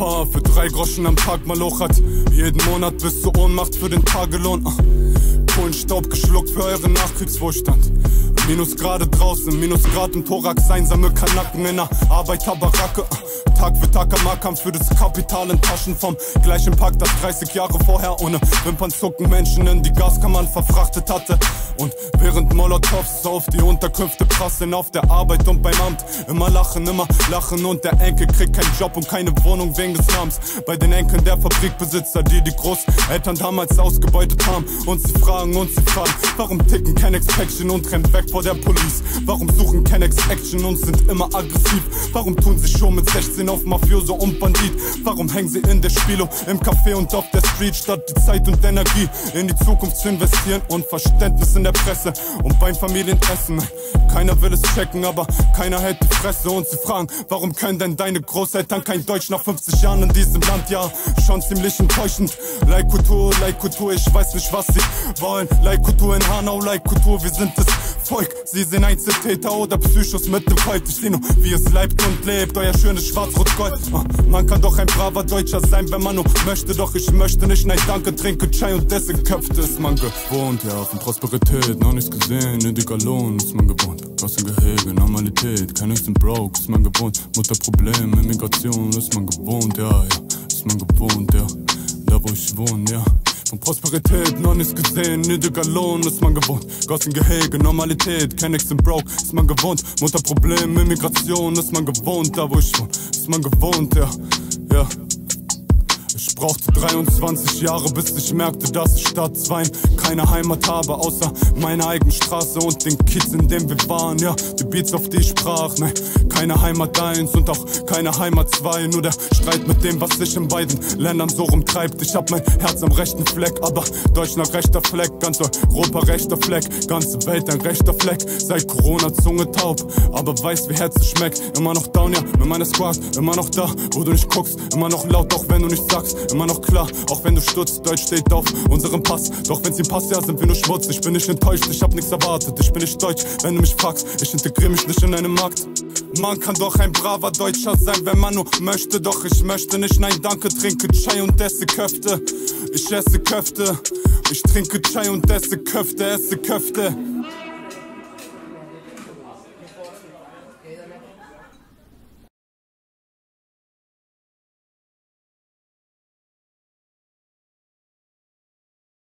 Paar für 3 Groschen am Tag malochert. Jeden Monat bis zur Ohnmacht für den Tagelohn. Kohlenstaub geschluckt für euren Nachkriegswohlstand. Minusgrade draußen, Minusgrad im Thorax, einsame Kanacken in der Arbeiterbaracke. Tag für Tag am Marktkampf für das Kapital in Taschen vom gleichen Park, das 30 Jahre vorher ohne Wimpernzucken Menschen in die Gaskammern verfrachtet hatte. Und während Molotovs auf die Unterkünfte prasseln, auf der Arbeit und beim Amt immer lachen und der Enkel kriegt keinen Job und keine Wohnung wegen des Namens. Bei den Enkeln der Fabrikbesitzer, die die Großeltern damals ausgebeutet haben und sie fragen, warum ticken kein Ex-Action und rennt weg vor der Police? Warum suchen kein Ex-Action und sind immer aggressiv? Warum tun sie schon mit 16 auf Mafioso und Bandit? Warum hängen sie in der Spielo, im Café und auf der Street, statt die Zeit und Energie in die Zukunft zu investieren und Verständnis in der Presse und beim Familienessen? Keiner will es checken, aber keiner hält die Fresse und sie fragen, warum können denn deine Großeltern kein Deutsch nach 50 Jahren in diesem Land? Ja, schon ziemlich enttäuschend. Like Kultur, ich weiß nicht, was sie wollen. Like Kultur in Hanau, like Kultur, wir sind das Volk. Sie sind Einzeltäter oder Psychos mit dem Colt. Ich seh nur, wie es leibt und lebt, euer schönes Schwarz-Rot-Gold. Man kann doch ein braver Deutscher sein, wenn man nur möchte. Doch ich möchte nicht, nein danke, trinke Cay und dessen Köfte ist man gewohnt. Ja, von Prosperität noch nichts gesehen, in dicker Lohn ist man gewohnt. Kassengehege, Normalität, kein Nix im Broke, ist man gewohnt. Mutterprobleme, Migration ist man gewohnt, ja, ist man gewohnt, ja. Da wo ich wohne, ja. Von Prosperität noch nichts gesehen, niedriger Lohn ist man gewohnt. Gossengehege, Normalität, kein Nix im Broke, ist man gewohnt. Mutterprobleme, Migration ist man gewohnt, da wo ich wohne, ist man gewohnt, ja, ja. Ich brauchte 23 Jahre, bis ich merkte, dass ich statt Wein keine Heimat habe, außer meiner eigenen Straße und den Kiez, in dem wir waren. Ja, die Beats, auf die ich sprach, nein, keine Heimat 1 und auch keine Heimat 2. Nur der Streit mit dem, was sich in beiden Ländern so rumtreibt. Ich hab mein Herz am rechten Fleck, aber Deutschland rechter Fleck, ganz Europa rechter Fleck, ganze Welt ein rechter Fleck. Seit Corona Zunge taub, aber weiß, wie Herz schmeckt. Immer noch down, ja, mit meiner Squad, immer noch da, wo du nicht guckst, immer noch laut, auch wenn du nicht sagst. Immer noch klar, auch wenn du stürzt, Deutsch steht auf unserem Pass. Doch wenn's ihm passt, ja, sind wir nur Schmutz. Ich bin nicht enttäuscht, ich hab nichts erwartet. Ich bin nicht deutsch, wenn du mich fragst. Ich integriere mich nicht in einen Markt. Man kann doch ein braver Deutscher sein, wenn man nur möchte. Doch ich möchte nicht, nein danke, trinke Cay und esse Köfte. Ich esse Köfte. Ich trinke Cay und esse Köfte, esse Köfte.